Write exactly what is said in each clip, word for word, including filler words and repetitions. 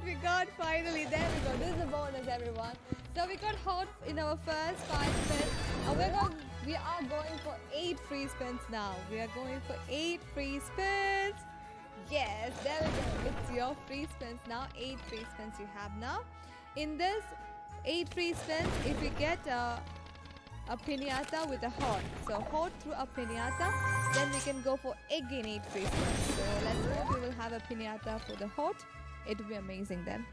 what we got finally. There we go. This is a bonus, everyone. So we got hot in our first five spins. And we're going, we are going for eight free spins now. We are going for eight free spins. Yes, there we go. It's your free spins now. Eight free spins you have now. In this eight free spins, if we get a, a pinata with a hot, so hot through a pinata, then we can go for again eight free spins. So let's hope we will have a pinata for the hot. It will be amazing then.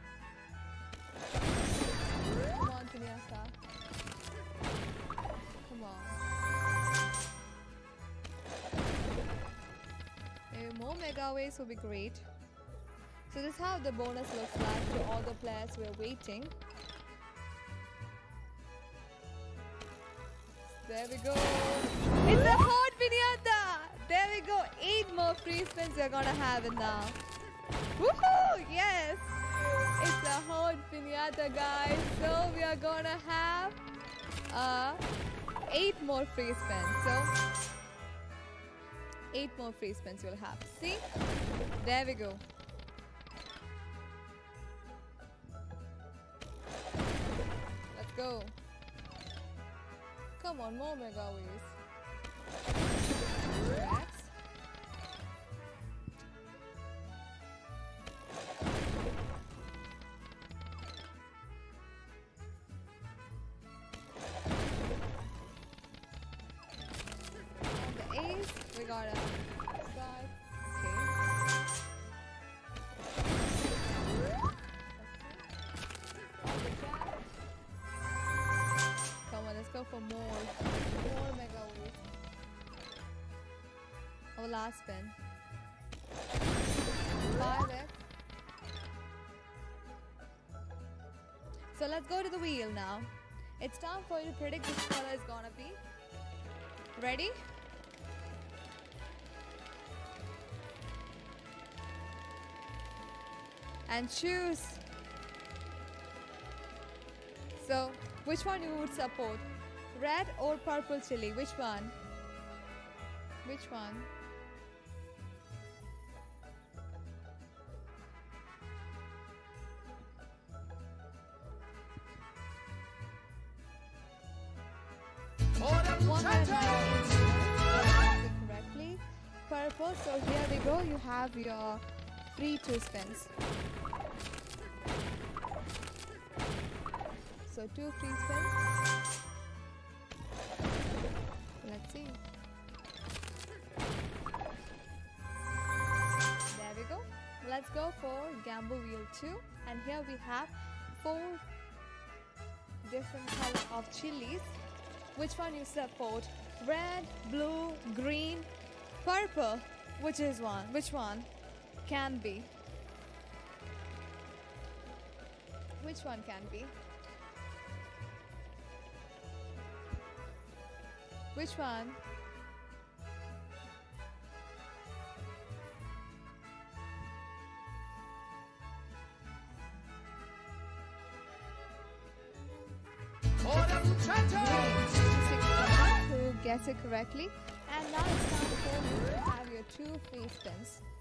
Come on, pinata. Come on. Maybe more mega waves will be great. So this is how the bonus looks like to all the players. We're waiting. There we go. It's a hot pinata. There we go. Eight more free spins we're gonna have it now. Woohoo! Yes! It's a hot pinata, guys. So we are gonna have uh, eight more free spins. So eight more free spins we'll have. See? There we go. Let's go. Come on, more mega waves. Relax. And the ace, we got a sky. Let's go for more, more mega waves. Our last spin. Five X. So let's go to the wheel now. It's time for you to predict which color is gonna be. Ready? And choose. So, which one you would support? Red or purple chili? Which one? Which one? One red one. Correctly. Purple, so here we go. You have your free two spins. So two free spins. Let's see. There we go. Let's go for Gamble Wheel two. And here we have four different colors of chilies. Which one you support? Red, blue, green, purple. Which is one? Which one can be? Which one can be? Which one? Who gets it correctly? And now it's time for you to have your two free spins.